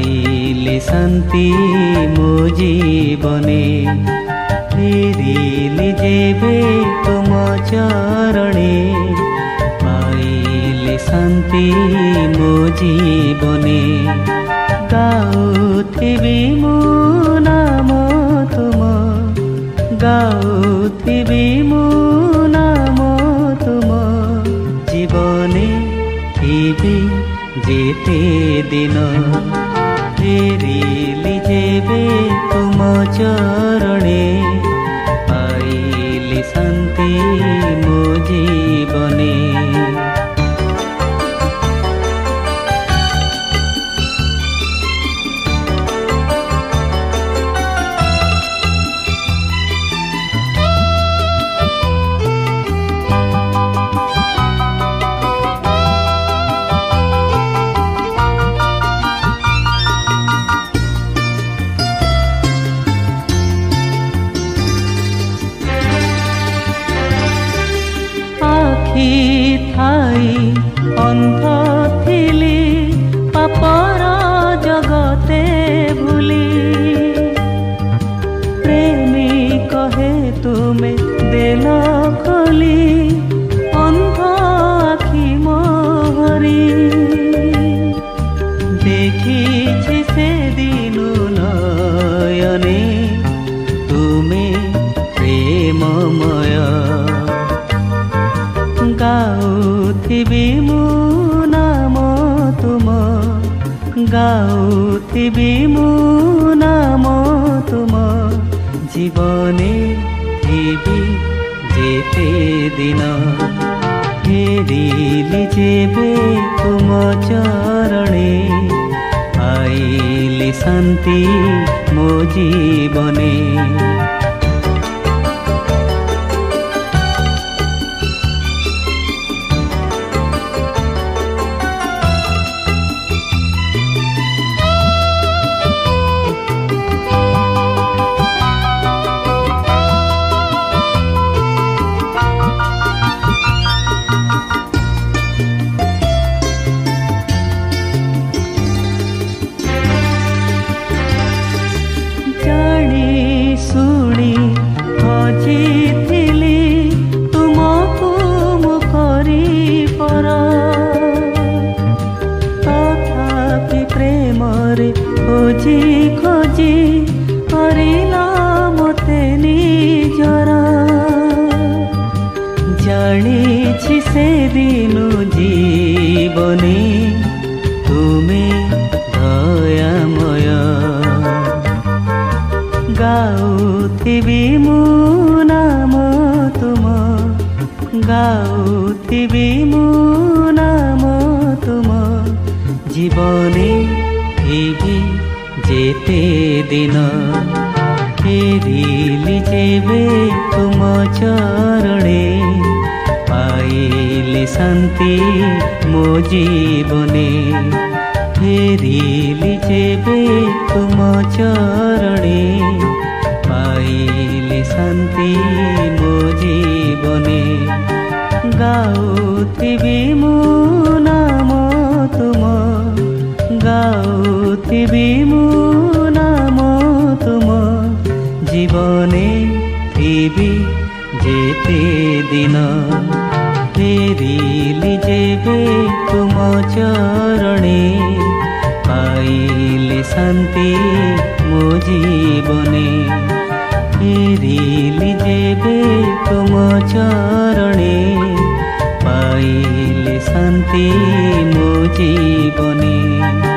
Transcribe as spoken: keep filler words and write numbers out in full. पाइले शांति मो जीवने। फेरिली जेबे तुम चरणे पाइले शांति मो जीवने। गाउथिबी मो नाम तुम गाउथिबी मो नाम तुम जीवने थी जेते दिन। फेरिली जेबे तुम चरणे पाइली शांति मो जीवने। थाई अंध थिली पापर जगते भूली प्रेमी कहे तुमे देल खोली अंध आखि मोहरी। देखी से दिन नयने तुमे प्रेममय। गाउथिबी मो नाम तुम गाउथिबी मो नाम तुम जीवने थी जेते दिन। फेरिली जेबे तुम चरणे पाइली शांति मो जीवने। खोजी खोजी करिला मते निजरा। जानिछि से दिन जीवने तुमे दयामय। गाउथिबी मो नाम तुम गाउथिबी मो नाम तुम जीवने थी जेते दिन। फेरिली जेबे तुम चरणे पाइली शांति मो जीवने। फेरिली जेबे तुम चरणे पाइली शांति मो जीवने। गाउथिबी मो नाम तुम गाउथिबी मो नाम तुम जीवने थी जेते दिन। फेरिली जेबे तुम चरणे पाइली शांति मो जीवने। फेरिली जेबे तुम चरणे पाइली शांति मो जीवने।